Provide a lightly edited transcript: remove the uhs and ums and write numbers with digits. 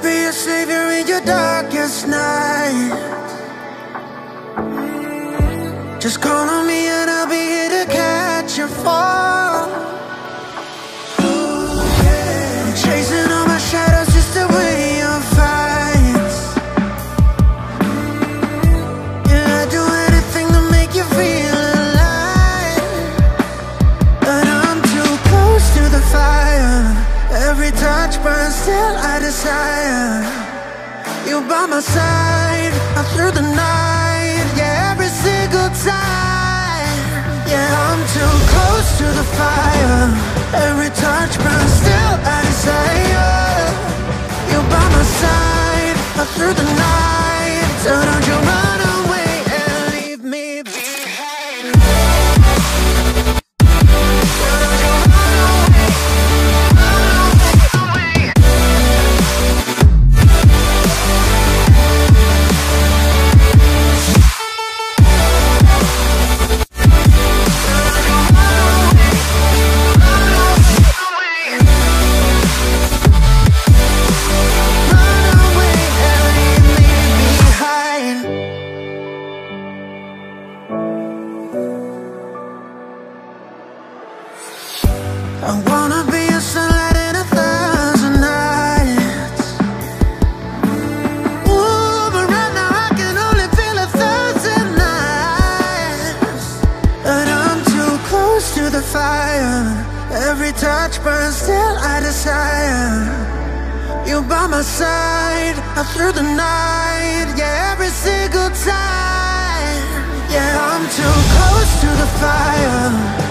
could be a savior in your darkest night. Just call on me and I'll be here to catch your fall. I'm chasing all my shadows just to win your fights. Yeah, I'd do anything to make you feel alive. But I'm too close to the fire. Every touch burns till I desire you by my side, all through the night. Yeah, every single time. Yeah, I'm too close to the fire. Every touch burns till I desire you by my side, all through the night. So don't you run away and leave me behind. I wanna be a sunlight in 1,000 nights. Ooh, but right now I can only feel 1,000 nights. But I'm too close to the fire. Every touch burns till I desire you by my side, all through the night. Yeah, every single time. Yeah, I'm too close to the fire.